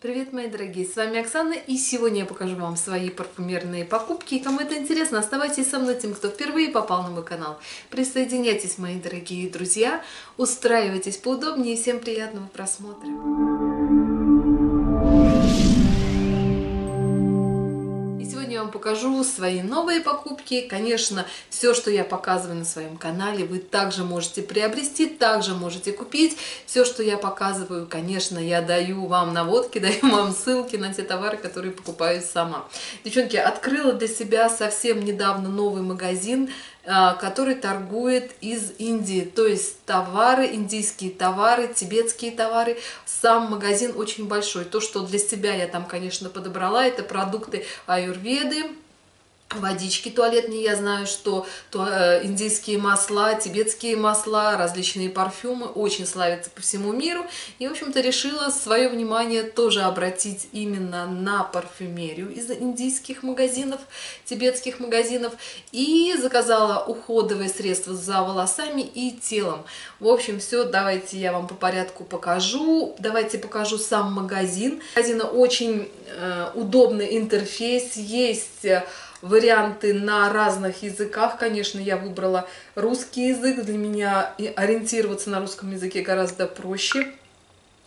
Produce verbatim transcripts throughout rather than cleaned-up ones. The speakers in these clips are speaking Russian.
Привет, мои дорогие, с вами Оксана, и сегодня я покажу вам свои парфюмерные покупки. Кому это интересно, оставайтесь со мной, тем, кто впервые попал на мой канал. Присоединяйтесь, мои дорогие друзья, устраивайтесь поудобнее, всем приятного просмотра. Я вам покажу свои новые покупки. Конечно, все, что я показываю на своем канале, вы также можете приобрести, также можете купить. Все, что я показываю, конечно, я даю вам наводки, даю вам ссылки на те товары, которые покупаю сама. Девчонки, открыла для себя совсем недавно новый магазин, который торгует из Индии, то есть товары, индийские товары, тибетские товары. Сам магазин очень большой. То, что для себя я там, конечно, подобрала, это продукты аюрведы, водички туалетные, я знаю, что индийские масла, тибетские масла, различные парфюмы очень славятся по всему миру. И, в общем-то, решила свое внимание тоже обратить именно на парфюмерию из индийских магазинов, тибетских магазинов. И заказала уходовые средства за волосами и телом. В общем, все, давайте я вам по порядку покажу. Давайте покажу сам магазин. У магазина очень э, удобный интерфейс, есть варианты на разных языках. Конечно, я выбрала русский язык. Для меня ориентироваться на русском языке гораздо проще.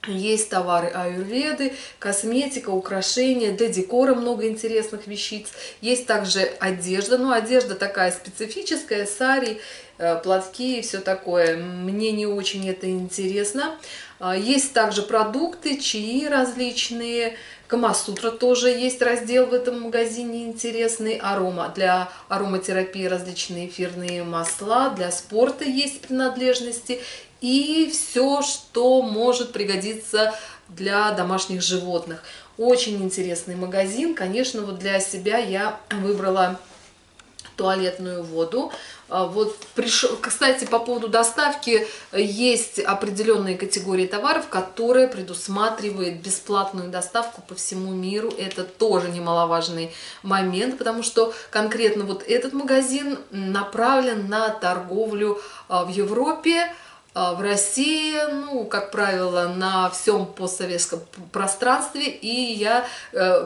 Есть товары аюрведы, косметика, украшения, для декора много интересных вещиц. Есть также одежда, но одежда такая специфическая, сари, платки и все такое. Мне не очень это интересно. Есть также продукты, чаи различные. Камасутра тоже есть раздел в этом магазине интересный. Арома, для ароматерапии различные эфирные масла. Для спорта есть принадлежности. И все, что может пригодиться для домашних животных. Очень интересный магазин. Конечно, вот для себя я выбрала туалетную воду. Вот пришел, кстати, по поводу доставки, есть определенные категории товаров, которые предусматривают бесплатную доставку по всему миру. Это тоже немаловажный момент, потому что конкретно вот этот магазин направлен на торговлю в Европе, в России, ну, как правило, на всем постсоветском пространстве. И я,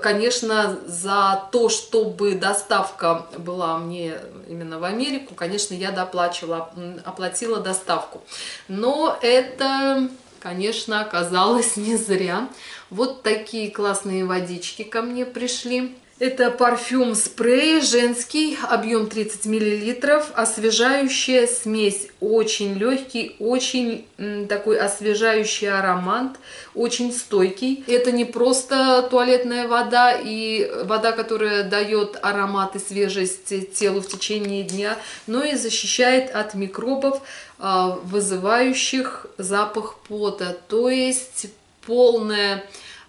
конечно, за то, чтобы доставка была мне именно в Америку, конечно, я доплачивала, оплатила доставку. Но это, конечно, оказалось не зря. Вот такие классные водички ко мне пришли. Это парфюм-спрей женский, объем тридцать миллилитров, освежающая смесь, очень легкий, очень такой освежающий аромат, очень стойкий. Это не просто туалетная вода и вода, которая дает аромат и свежесть телу в течение дня, но и защищает от микробов, вызывающих запах пота, то есть полная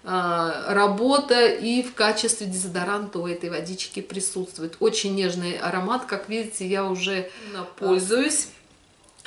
работа и в качестве дезодоранта у этой водички присутствует. Очень нежный аромат, как видите, я уже пользуюсь.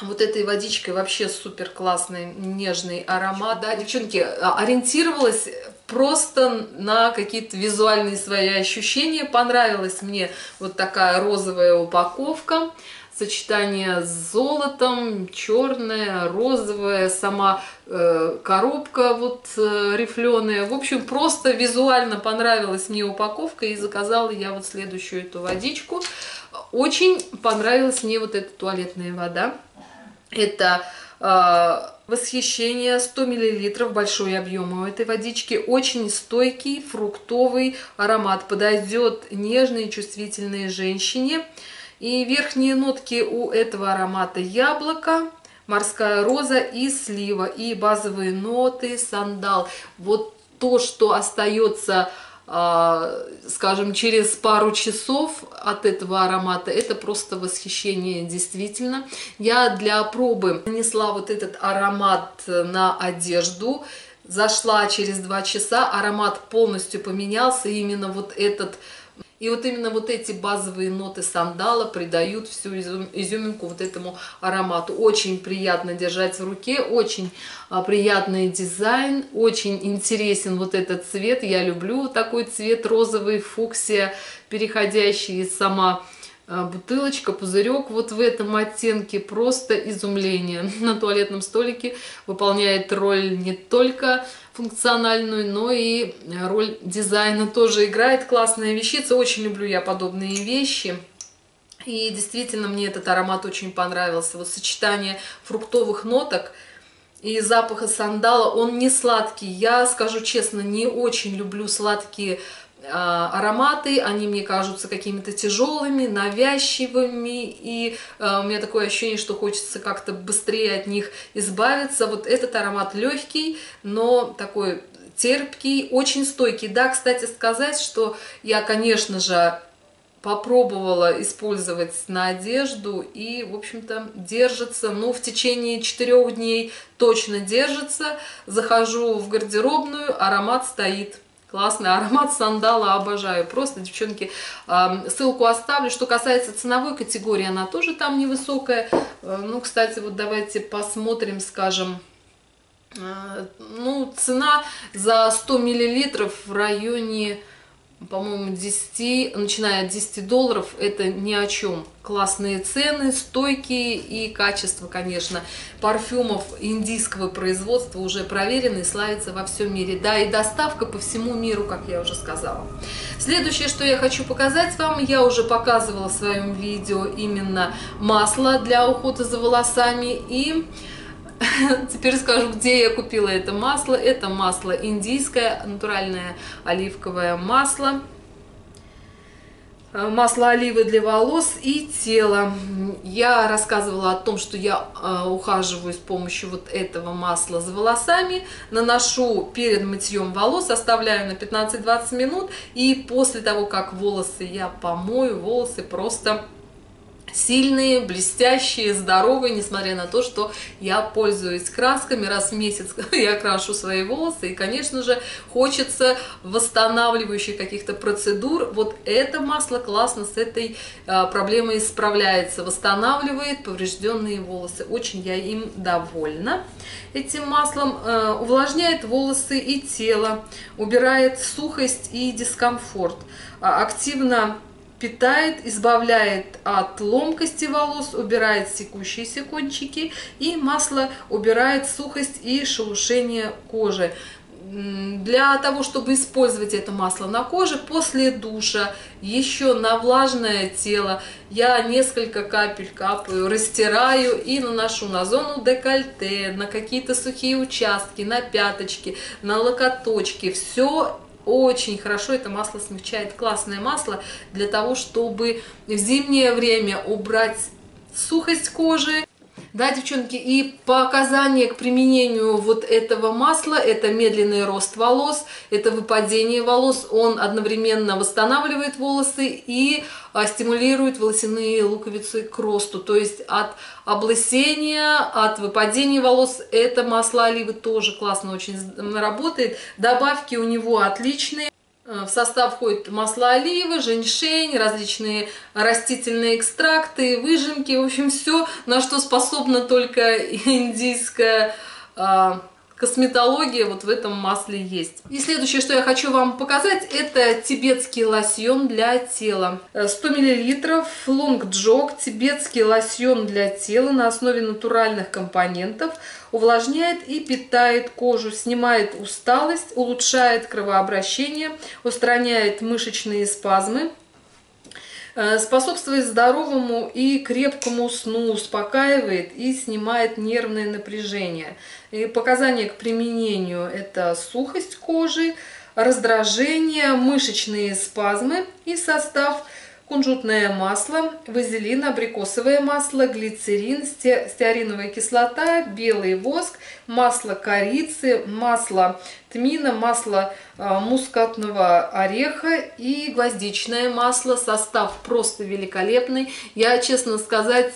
Вот этой водичкой вообще супер классный нежный аромат. Да, девчонки, ориентировалась просто на какие-то визуальные свои ощущения. Понравилась мне вот такая розовая упаковка. Сочетание с золотом, черное, розовое, сама э, коробка вот э, рифленая. В общем, просто визуально понравилась мне упаковка, и заказала я вот следующую эту водичку. Очень понравилась мне вот эта туалетная вода. Это э, восхищение, сто миллилитров, большой объем у этой водички. Очень стойкий фруктовый аромат, подойдет нежной и чувствительной женщине. И верхние нотки у этого аромата яблоко, морская роза и слива. И базовые ноты сандал. Вот то, что остается, скажем, через пару часов от этого аромата, это просто восхищение, действительно. Я для пробы нанесла вот этот аромат на одежду. Зашла через два часа, аромат полностью поменялся. Именно вот этот И вот именно вот эти базовые ноты сандала придают всю изюминку вот этому аромату. Очень приятно держать в руке, очень приятный дизайн, очень интересен вот этот цвет. Я люблю такой цвет розовый, фуксия, переходящий, сама бутылочка, пузырек вот в этом оттенке. Просто изумление. На туалетном столике выполняет роль не только функциональную, но и роль дизайна тоже играет. Классная вещица. Очень люблю я подобные вещи. И действительно мне этот аромат очень понравился. Вот сочетание фруктовых ноток и запаха сандала. Он не сладкий. Я скажу честно, не очень люблю сладкие ароматы, они мне кажутся какими-то тяжелыми, навязчивыми, и э, у меня такое ощущение, что хочется как-то быстрее от них избавиться. Вот этот аромат легкий, но такой терпкий, очень стойкий. Да, кстати сказать, что я, конечно же, попробовала использовать на одежду, и, в общем-то, держится, ну, в течение четырёх дней точно держится. Захожу в гардеробную, аромат стоит. Классный аромат сандала, обожаю. Просто, девчонки, ссылку оставлю. Что касается ценовой категории, она тоже там невысокая. Ну, кстати, вот давайте посмотрим, скажем, ну, цена за сто миллилитров в районе, по-моему, десяти, начиная от десяти долларов, это ни о чем. Классные цены, стойкие и качество, конечно, парфюмов индийского производства уже проверено и славится во всем мире. Да, и доставка по всему миру, как я уже сказала. Следующее, что я хочу показать вам, я уже показывала в своем видео именно масло для ухода за волосами. И теперь скажу, где я купила это масло. Это масло индийское, натуральное оливковое масло. Масло оливы для волос и тела. Я рассказывала о том, что я ухаживаю с помощью вот этого масла за волосами. Наношу перед мытьем волос, оставляю на пятнадцать-двадцать минут. И после того, как волосы я помою, волосы просто сильные, блестящие, здоровые, несмотря на то, что я пользуюсь красками. Раз в месяц я крашу свои волосы, и, конечно же, хочется восстанавливающих каких-то процедур. Вот это масло классно с этой проблемой справляется, восстанавливает поврежденные волосы. Очень я им довольна. Этим маслом увлажняет волосы и тело, убирает сухость и дискомфорт, активно питает, избавляет от ломкости волос, убирает секущиеся кончики, и масло убирает сухость и шелушение кожи. Для того, чтобы использовать это масло на коже, после душа, еще на влажное тело, я несколько капель капаю, растираю и наношу на зону декольте, на какие-то сухие участки, на пяточки, на локоточки. Все очень хорошо это масло смягчает. Классное масло для того, чтобы в зимнее время убрать сухость кожи. Да, девчонки, и показания к применению вот этого масла — это медленный рост волос, это выпадение волос. Он одновременно восстанавливает волосы и стимулирует волосяные луковицы к росту. То есть от облысения, от выпадения волос это масло оливы тоже классно очень работает. Добавки у него отличные. В состав входит масло оливы, женьшень, различные растительные экстракты, выжимки. В общем, все, на что способна только индийская косметология, вот в этом масле есть. И следующее, что я хочу вам показать, это тибетский лосьон для тела. сто миллилитров, lung-djuk, тибетский лосьон для тела на основе натуральных компонентов. Увлажняет и питает кожу, снимает усталость, улучшает кровообращение, устраняет мышечные спазмы, способствует здоровому и крепкому сну, успокаивает и снимает нервное напряжение. И показания к применению — это сухость кожи, раздражение, мышечные спазмы. И состав: кунжутное масло, вазелин, абрикосовое масло, глицерин, стеариновая кислота, белый воск, масло корицы, масло тмина, масло мускатного ореха и гвоздичное масло. Состав просто великолепный. Я, честно сказать,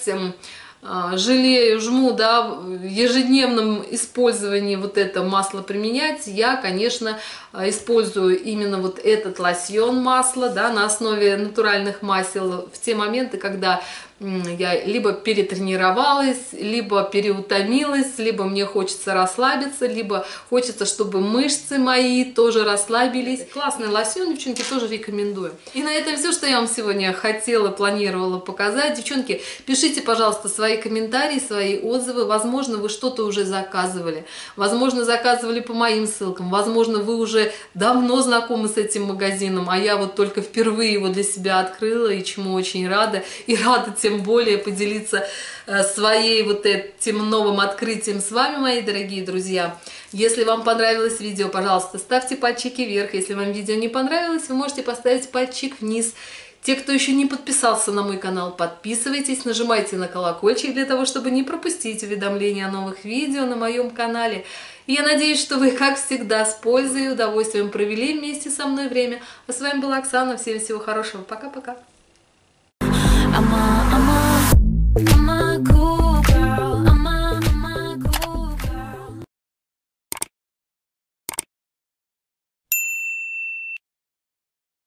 жалею, жму, да, в ежедневном использовании вот это масло применять, я, конечно, использую именно вот этот лосьон масла, да, на основе натуральных масел в те моменты, когда я либо перетренировалась, либо переутомилась, либо мне хочется расслабиться, либо хочется, чтобы мышцы мои тоже расслабились. Классный лосьон, девчонки, тоже рекомендую. И на этом все, что я вам сегодня хотела, планировала показать. Девчонки, пишите, пожалуйста, свои комментарии, свои отзывы. Возможно, вы что-то уже заказывали. Возможно, заказывали по моим ссылкам. Возможно, вы уже давно знакомы с этим магазином, а я вот только впервые его для себя открыла, и чему очень рада. И рада тем, тем более поделиться своей вот этим новым открытием с вами, мои дорогие друзья. Если вам понравилось видео, пожалуйста, ставьте пальчики вверх. Если вам видео не понравилось, вы можете поставить пальчик вниз. Те, кто еще не подписался на мой канал, подписывайтесь, нажимайте на колокольчик для того, чтобы не пропустить уведомления о новых видео на моем канале. И я надеюсь, что вы, как всегда, с пользой и удовольствием провели вместе со мной время. А с вами была Оксана. Всем всего хорошего. Пока-пока. I'm a, I'm a